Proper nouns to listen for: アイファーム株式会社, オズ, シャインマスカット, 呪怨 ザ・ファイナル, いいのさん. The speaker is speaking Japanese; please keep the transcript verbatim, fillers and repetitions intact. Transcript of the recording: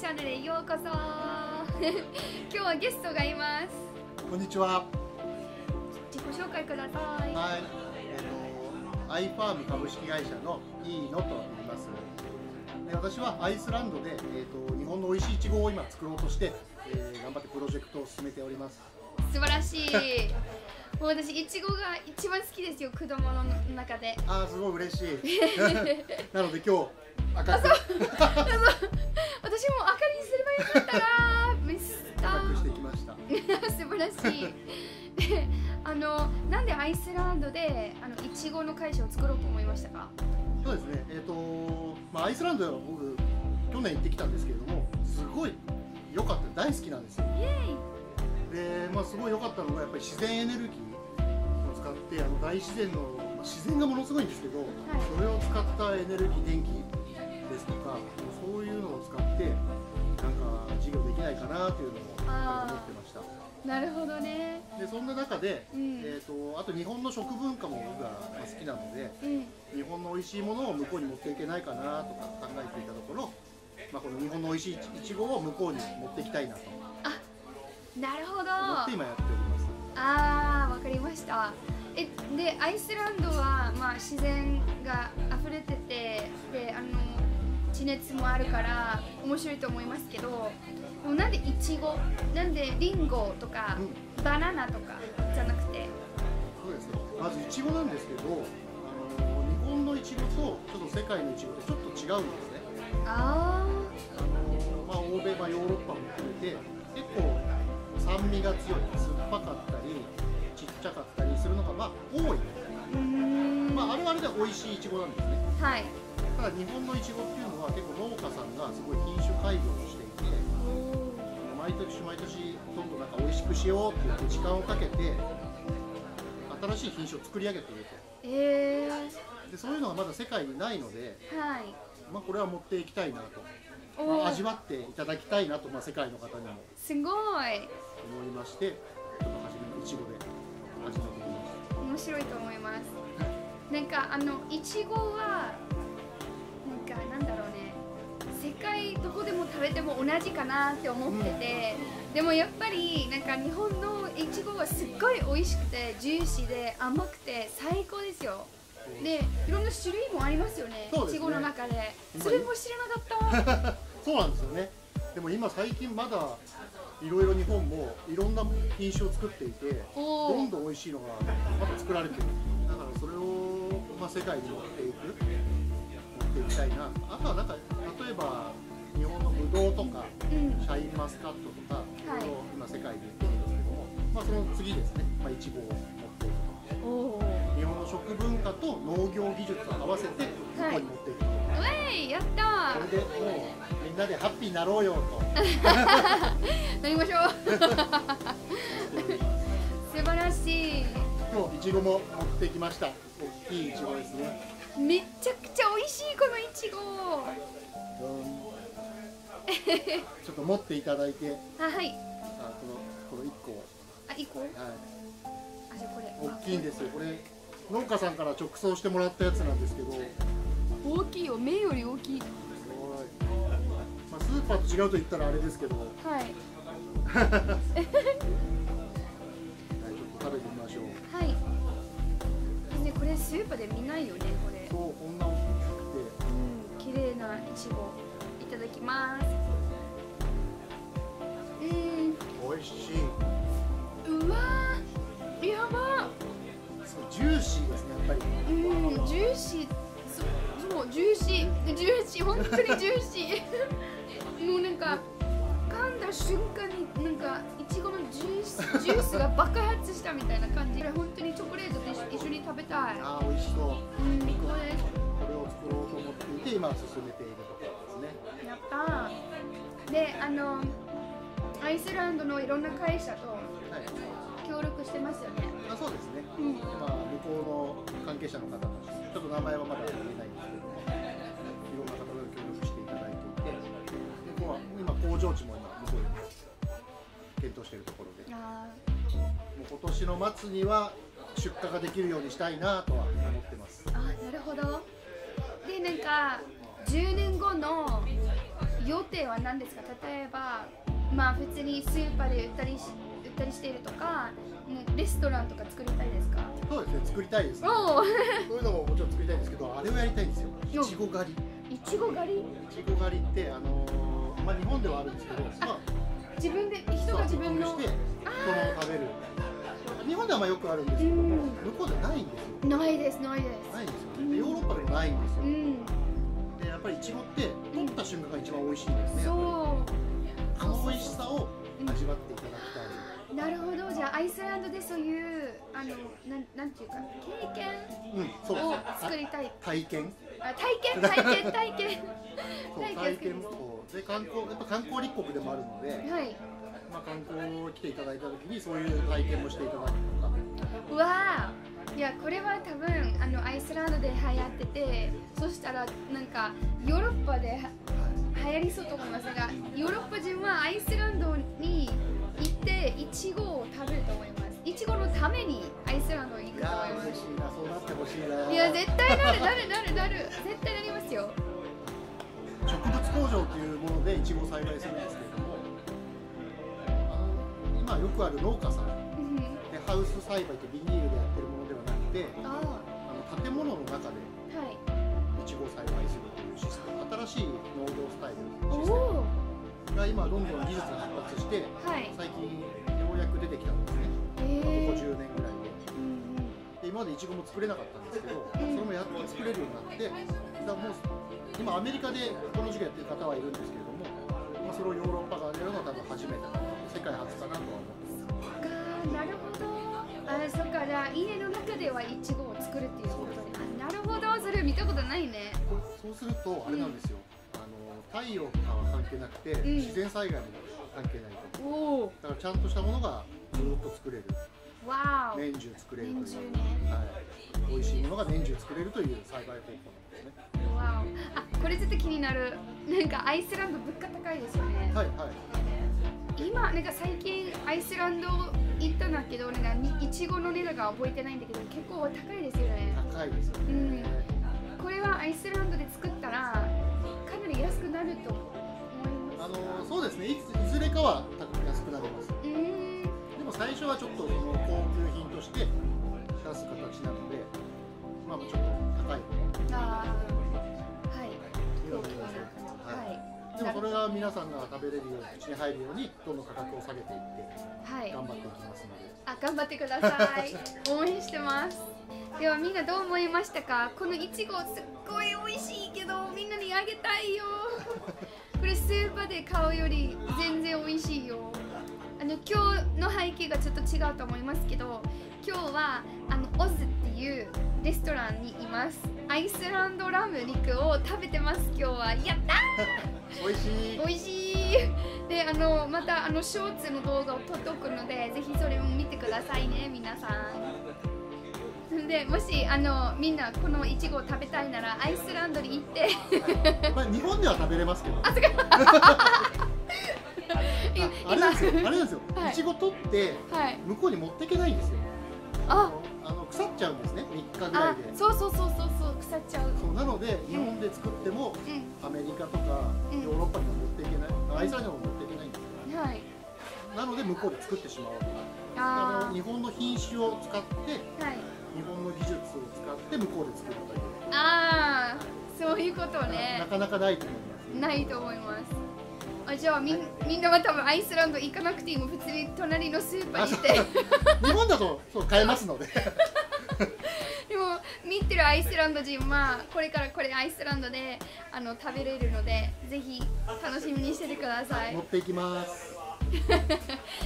チャンネルへようこそ。今日はゲストがいます。こんにちは。自己紹介ください。はい、えっと、アイファーム株式会社の飯野と言います。私はアイスランドで、えー、と日本の美味しいイチゴを今作ろうとして、えー、頑張ってプロジェクトを進めております。素晴らしい。もう私イチゴが一番好きですよ、果物の中で。ああ、すごい嬉しい。なので今日赤く私も赤にすればよかったな。ミスター赤くしてきました。素晴らしい。で、あのなんでアイスランドであのイチゴの会社を作ろうと思いましたか？そうですね、えーとまあ、アイスランドは僕去年行ってきたんですけれども、すごい良かった、大好きなんですよ。イエーイ。で、まあ、すごい良かったのがやっぱり自然エネルギーを使って、あの大自然の、まあ、自然がものすごいんですけど、はい、それを使ったエネルギー、電気ですとか、そういうのを使ってなんか事業できないかなというのを思ってました。なるほどね。でそんな中で、うん、えーと、あと日本の食文化も僕が好きなので、うん、日本の美味しいものを向こうに持っていけないかなとか考えていたところ、まあ、この日本の美味しいイチゴを向こうに持っていきたいなと。あ、なるほど。思って今やっております。あー、わかりました。えでアイスランドは、まあ、自然が溢れてて、であの地熱もあるから面白いと思いますけど、なんでイチゴ、なんでリンゴとか、うん、バナナとかじゃなくて。そうですよ。まずイチゴなんですけど、あの日本のイチゴとちょっと世界のイチゴってちょっと違うんですね。ああの、まあ、欧米、まあ、ヨーロッパも含めて結構酸味が強い、酸っぱかったりちっちゃかったりするのがまあ多い。まああれはあれで美味しいイチゴなんですね。はい。ただ日本のイチゴっていうのは結構農家さんがすごい品種改良をしていて、毎年毎年どんどんなんか美味しくしようって言って時間をかけて新しい品種を作り上げていると。えー、でそういうのがまだ世界にないので、はい、まあこれは持っていきたいなと、まあ、味わっていただきたいなと、まあ、世界の方にもすごい思いまして、ちょっと初めにイチゴで始めてみました。面白いと思います。なんかあのイチゴはなんかなんだろうね、世界どこでも食べても同じかなって思ってて、うん、でもやっぱりなんか日本のイチゴはすっごい美味しくてジューシーで甘くて最高ですよ。で、いろんな種類もありますよね、イチゴの中で。それも知らなかった。そうなんですよね。でも今最近まだいろいろ日本もいろんな品種を作っていて、どんどん美味しいのがまた作られてる。だからそれをまあ世界に持っていく、持っていきたいな。あとはなんか例えば日本のブドウとか、うん、シャインマスカットとか、はい、今世界で売ってるんですけども、まあその次ですね、まあイチゴを持っていく。日本の食文化と農業技術を合わせてここに持っていく。はい、うえい、やったー。これでもうみんなでハッピーになろうよと。なりましょう。素晴らしい。今日イチゴも持ってきました。大きいイチゴですね。めちゃくちゃ美味しいこのイチゴ。ちょっと持っていただいて。あ、はい。あ、このこの一個を。あ、一個。はい。あ、じゃあこれ。大きいんですよ。これ農家さんから直送してもらったやつなんですけど。大きいよ、目より大きい。まあ、スーパーと違うと言ったらあれですけど。はい。はい、ちょっと食べてみましょう。はい。ね、これスーパーで見ないよね、これ。そう、こんな大きくて。うん、綺麗なイチゴ。いただきます。うん。美味しい。うわー、やばっ。ジューシーですね、やっぱり。うん、ジューシー。そう、ジューシー、ジューシー、本当にジューシー。もうなんか、噛んだ瞬間に、なんか、いちごのジュース、ジュースが爆発したみたいな感じ。これ本当にチョコレートと一緒に食べたい。ああ、美味しそう。うん、これ。これを作ろうと思っていて、今進めているところですね。やったー。で、あの、アイスランドのいろんな会社と。はい。協力してますよね。あ、そうですね。うん、今向こうの関係者の方たち、ちょっと名前はまだ言えないんですけども、いろんな方が協力していただいていて、でここは今工場地も今向こうに検討しているところで、もう今年の末には出荷ができるようにしたいなとは思ってます。あ、なるほど。でなんかじゅうねんごの予定は何ですか？例えば、まあ、普通にスーパーで売ったりし、売ったりしているとか、ね、レストランとか作りたいですか？そうですね、作りたいです、ね。おそういうのももちろん作りたいんですけど、あれをやりたいんですよ。いちご狩り。いちご狩り？いちご狩りって、あのー、まあ、日本ではあるんですけど、まあ、自分で、人が自分の。して、子供食べる。日本ではまあよくあるんですけども、向こうではないんですよ。ないです、ないです。ないんですよね。ヨーロッパでないんですよ。で、やっぱりいちごって、取った瞬間が一番美味しいですね。そう。あの美味しさを味わっていただきたい。なるほど、じゃあアイスランドでそういうあのなんなんていうか経験を作りたい、体験、あ体験体験体験体験で観光、やっぱ観光立国でもあるので、はい、まあ観光に来ていただいたときにそういう体験もしていただくとか。うわー、いやこれは多分あのアイスランドで流行ってて、そしたらなんかヨーロッパで流行りそうと思いますが、ヨーロッパ人はアイスランドに行ってイチゴを食べると思います。イチゴのためにアイスランドに行くと思います。いや、嬉しいな、そうなってほしいな。いや、絶対なる、なる、なる、なる、絶対なりますよ。植物工場というものでイチゴを栽培するんですけれども、あの今よくある農家さんでハウス栽培とビニールでやってるものではなくて、ああの建物の中でイチゴを栽培するというシステム、新しい農業スタイルのシステム。が今どんどん技術が発達して、はい、最近ようやく出てきたんですね。ここじゅうねんぐらいで。うんうん、で今までイチゴも作れなかったんですけど、それもやっと作れるようになって、だもう今アメリカでこの授業やってる方はいるんですけれども、まあ、それをヨーロッパ側でやるのは多分初めて、世界初かなとは思ってます。なるほど。あ、そっか、じゃあ家の中ではイチゴを作るっていうことで。あ、なるほど、それ見たことないね。そうするとあれなんですよ。うん、太陽とかは関係なくて、うん、自然災害も関係ないと思う。だからちゃんとしたものがずっと作れる、年中作れるという、ね、はい、美味しいものが年中作れるという栽培方法なんですね。わお、あ、これちょっと気になる。なんかアイスランド物価高いですよね。はいはい。今なんか最近アイスランド行ったんだけど、なんかイチゴの値段が覚えてないんだけど結構高いですよね。高いですよね。うん、これはアイスランドで作ったら、安くなると思います。あのそうですね、いずれかは安くなります。でも最初はちょっとその高級品として出す形なので、まあちょっと高い。ああ、はい。はい。でもそれが皆さんが食べれるように、口に入るようにどんどん価格を下げていって頑張っていきますので。あ、頑張ってください。応援してます。ではみんなどう思いましたか？このいちごすっごい美味しいけどみんなにあげたいよ。これスーパーで買うより全然美味しいよ。あの今日の背景がちょっと違うと思いますけど、今日はあのオズっていうレストランにいます。アイスランドラム肉を食べてます。今日はやったー。美味しい。美味しい。で、あのまたあのショーツの動画を撮っておくので、ぜひそれも見てくださいね、皆さん。でもしあのみんなこのいちごを食べたいならアイスランドに行って、まあ、日本では食べれますけど、ああれなんですよ、あれなんですよ、いちご取って向こうに持っていけないんですよ。ああの腐っちゃうんですね、みっかぐらいで。そうそうそうそうそう、腐っちゃう。そうなので日本で作っても、うん、アメリカとかヨーロッパには持っていけない、うん、アイスランドも持っていけないんですよ、はい、なので向こうで作ってしまおうとか、あの日本の品種を使って、はい、日本の技術を使って向こうで作るという。ああ、そういうことね。 な, なかなかないと思います、ね、ないと思います。あ、じゃあ み,、はい、みんなは多分アイスランド行かなくていいもん、普通に隣のスーパーに行って日本だとそう買えますのででも見てるアイスランド人はこれからこれアイスランドであの食べれるので、ぜひ楽しみにしててください。持っていきます